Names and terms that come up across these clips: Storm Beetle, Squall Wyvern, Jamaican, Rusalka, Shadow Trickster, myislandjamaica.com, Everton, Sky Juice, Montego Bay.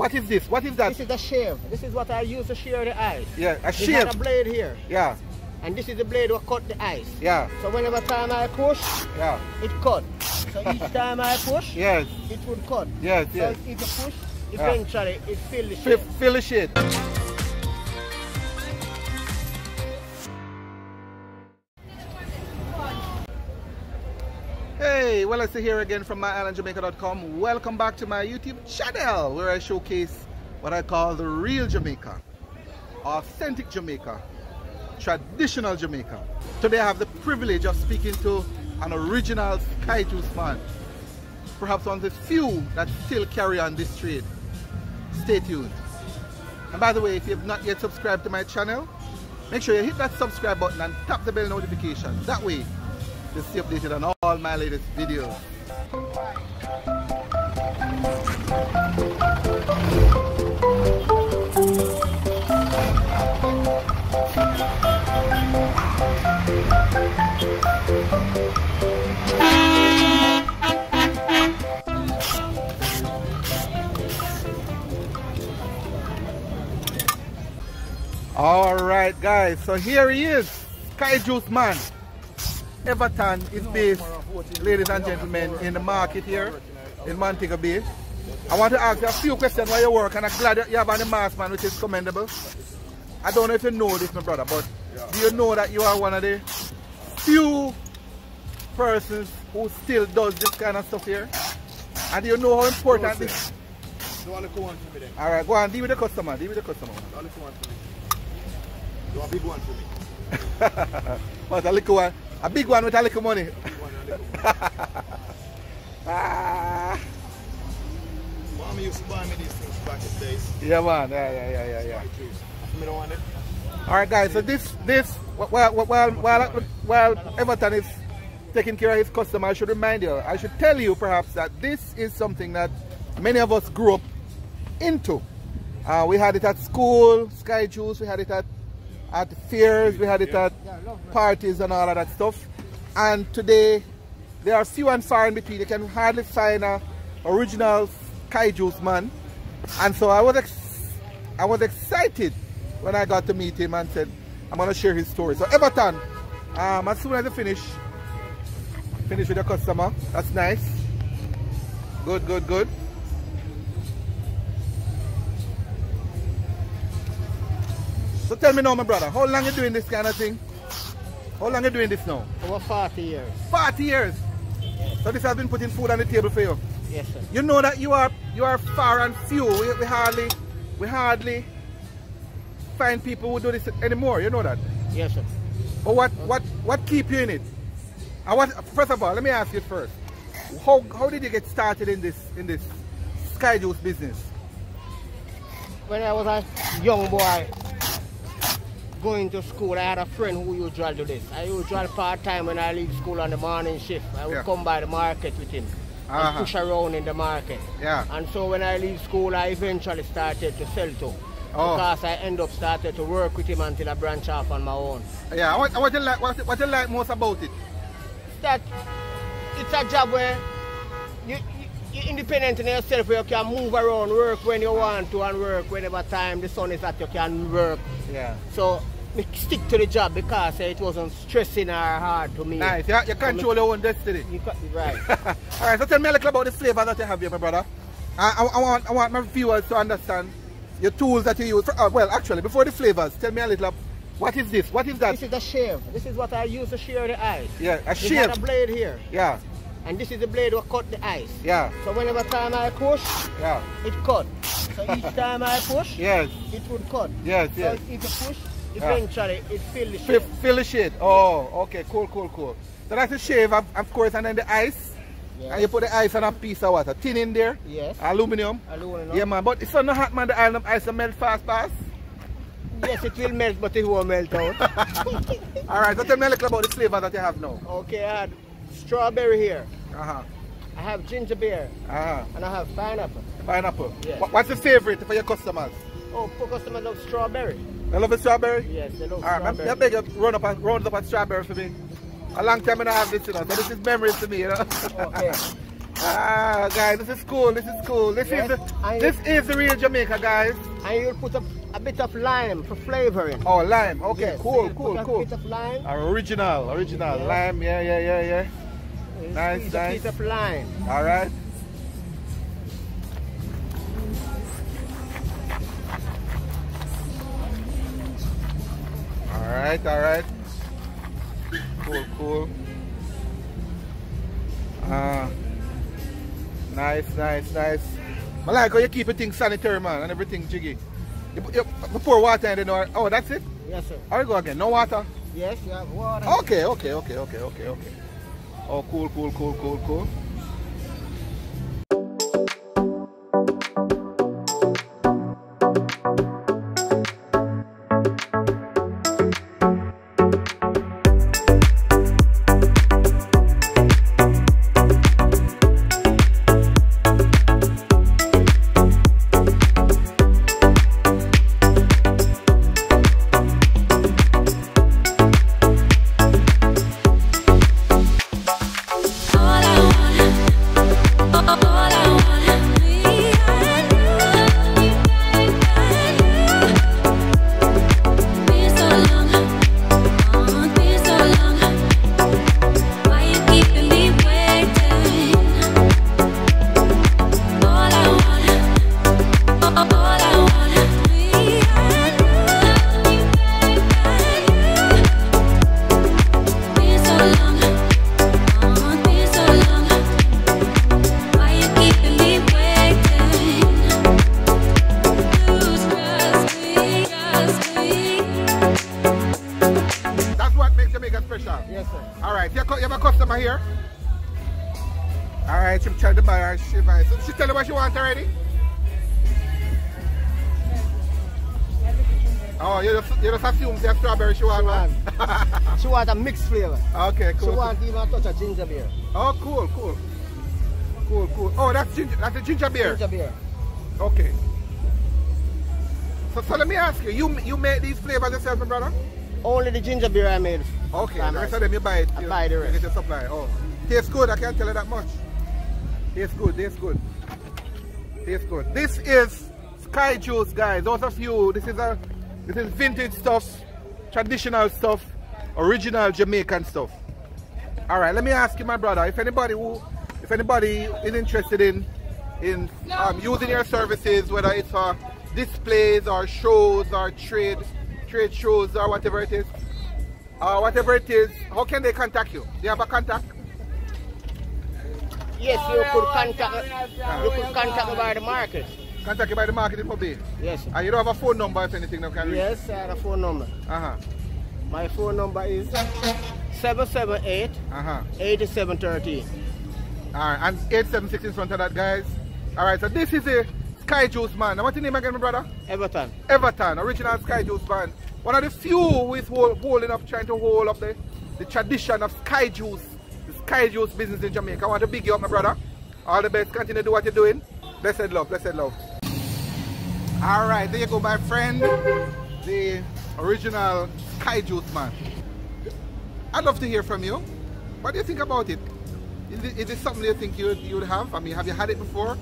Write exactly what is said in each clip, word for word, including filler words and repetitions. What is this? What is that? This is a shave. This is what I use to shear the ice. Yeah, a shave. It's got a blade here. Yeah. And this is the blade that cut the ice. Yeah. So whenever time I push, yeah, it cut. So each time I push, yes, it would cut. Yes, so yes. So if you push, eventually yeah. it fill the shade. Fill the shade. Hey, well, it's here again from my island jamaica dot com. Welcome back to my YouTube channel where I showcase what I call the real Jamaica, authentic Jamaica, traditional Jamaica. Today I have the privilege of speaking to an original Sky Juice man, perhaps one of the few that still carry on this trade. Stay tuned. And by the way, if you have not yet subscribed to my channel, make sure you hit that subscribe button and tap the bell notification. That way to stay updated on all my latest videos. All right, guys, so here he is, Sky Juice man. Everton is based, ladies and gentlemen, in the market here in Montego Bay. I want to ask you a few questions while you work, and I'm glad that you have on the mask, man, which is commendable. I don't know if you know this, my brother, but do you know that you are one of the few persons who still does this kind of stuff here? And do you know how important this is? All right, go on, deal with the customer, deal with the customer. You want a big one for me? What, a little one? A big one with a little money. Ah. Mom used to buy me these things back in the days. Yeah, man. Yeah, yeah, yeah, yeah, yeah. I don't want it. All right, guys. So this, this, while while while while Everton is taking care of his customer, I should remind you, I should tell you, perhaps, that this is something that many of us grew up into. Uh, we had it at school, Sky Juice. We had it at at fairs, we had it at parties and all of that stuff. And today, there are few and far in between. You can hardly find an original Sky Juice man. And so I was, ex I was excited when I got to meet him and said, I'm going to share his story. So Everton, um, as soon as you finish, finish with the customer. That's nice. Good, good, good. So tell me now, my brother, how long you doing this kind of thing? How long you doing this now? Over forty years. forty years? Yes. So this has been putting food on the table for you? Yes, sir. You know that you are you are far and few. We, we hardly we hardly find people who do this anymore. You know that? Yes, sir. But what what what keep you in it? I want, first of all, let me ask you first. How how did you get started in this in this Sky Juice business? When I was a young boy, going to school, I had a friend who usually do this. I usually part-time when I leave school on the morning shift. I would yeah. come by the market with him uh-huh. and push around in the market. Yeah. And so when I leave school, I eventually started to sell to. Oh. Because I end up started to work with him until I branch off on my own. Yeah, what, what, you, like, what, what you like most about it? That it's a job where you, you, you're independent in yourself, where you can move around, work when you want to, and work whenever time the sun is at, you can work. Yeah. So we stick to the job because uh, it wasn't stressing or hard to me. Nice, you, you control your own destiny. You right. Alright, so tell me a little about the flavor that you have here, my brother. I, I, I, want, I want my viewers to understand your tools that you use. For, uh, well, actually, before the flavors, tell me a little, what is this? What is that? This is a shave. This is what I use to shear the ice. Yeah, a shave. It's got a blade here. Yeah. And this is the blade that cut the ice. Yeah. So whenever time I push, yeah, it cut. So each time I push, yes, it would cut. Yes, yes. So if you push, eventually yeah. it fill the shade. Fill the shade. Oh, yeah. Okay, cool, cool, cool. So that's the shave, of, of course, and then the ice. Yes. And you put the ice on a piece of water. Tin in there. Yes. Aluminium. Aluminium. Yeah, man. But it's not hot, man. The island ice will melt fast, fast. Yes, it will melt, but it won't melt out. All right, so tell me a little about the flavor that you have now. Okay, I had strawberry here. Uh huh. I have ginger beer. Uh huh. And I have pineapple. Pineapple. Yes. What's the favorite for your customers? Oh, for customers love strawberry. They love the strawberry? Yes, they love All strawberry. All right, I beg you, round up and round up at strawberry for me. A long time I don't have this, you know, so this is memories to me, you know. Okay. Ah, guys, this is cool. This is cool. This yes, is the, this is the real Jamaica, guys. And you'll put a, a bit of lime for flavoring. Oh, lime. Okay, yes, cool, so cool, put cool. A bit of lime. Original, original yeah. lime. Yeah, yeah, yeah, yeah. Yes, nice, nice. A bit of lime. All right. All right, all right. Cool, cool. Ah. Uh, Nice, nice, nice. I like how you keep everything sanitary, man, and everything jiggy. You, you, you pour water in there. Oh, that's it? Yes, sir. I'll go again. No water? Yes, you have water. Okay, okay, okay, okay, okay, okay. Oh, cool, cool, cool, cool, cool. Yes, sir. All right, you have a customer here? All right, she tried to buy her. She buys. So she tell you what she wants already? Oh, you just, you just assume they have strawberry. She wants one. She wants a mixed flavor. Okay, cool. She wants even a touch of ginger beer. Oh, cool, cool. Cool, cool. Oh, that's ginger, that's a ginger beer? Ginger beer. Okay. So, so let me ask you, you, you make these flavors yourself, my brother? Only the ginger beer I made. Okay, the rest of them you buy it. I buy the rest. You get your supply. Oh, tastes good. I can't tell you that much. Tastes good. Tastes good. Tastes good. This is Sky Juice, guys. Those of you, this is a, this is vintage stuff, traditional stuff, original Jamaican stuff. All right, let me ask you, my brother, if anybody who, if anybody is interested in, in um, using your services, whether it's for displays or shows or trade. trade shows or whatever it is, uh, whatever it is, how can they contact you? Do you have a contact? Yes, you could contact, yeah. you could contact me by the market. Contact you by the market in Montego Bay? Yes, sir. And you don't have a phone number if anything now can reach? Yes, I have a phone number. Uh-huh. My phone number is seven seven eight, uh-huh, eighty-seven thirteen. All right, and eight seven six in front of that, guys. All right, so this is a Sky Juice man. What's your name again, my brother? Everton. Everton, original Sky Juice man. One of the few who is holding up, trying to hold up the, the tradition of Sky Juice, the Sky Juice business in Jamaica. I want to big you up, my brother. All the best. Continue to do what you're doing. Blessed love, blessed love. All right, there you go, my friend. The original Sky Juice man. I'd love to hear from you. What do you think about it? Is it, is it something you think you you'd have? I mean, have you had it before?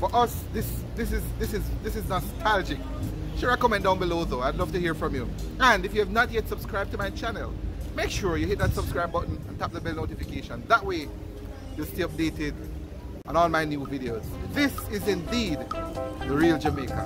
For us, this this is this is this is nostalgic. Share a comment down below though. I'd love to hear from you. And if you have not yet subscribed to my channel, make sure you hit that subscribe button and tap the bell notification. That way you'll stay updated on all my new videos. This is indeed the real Jamaica.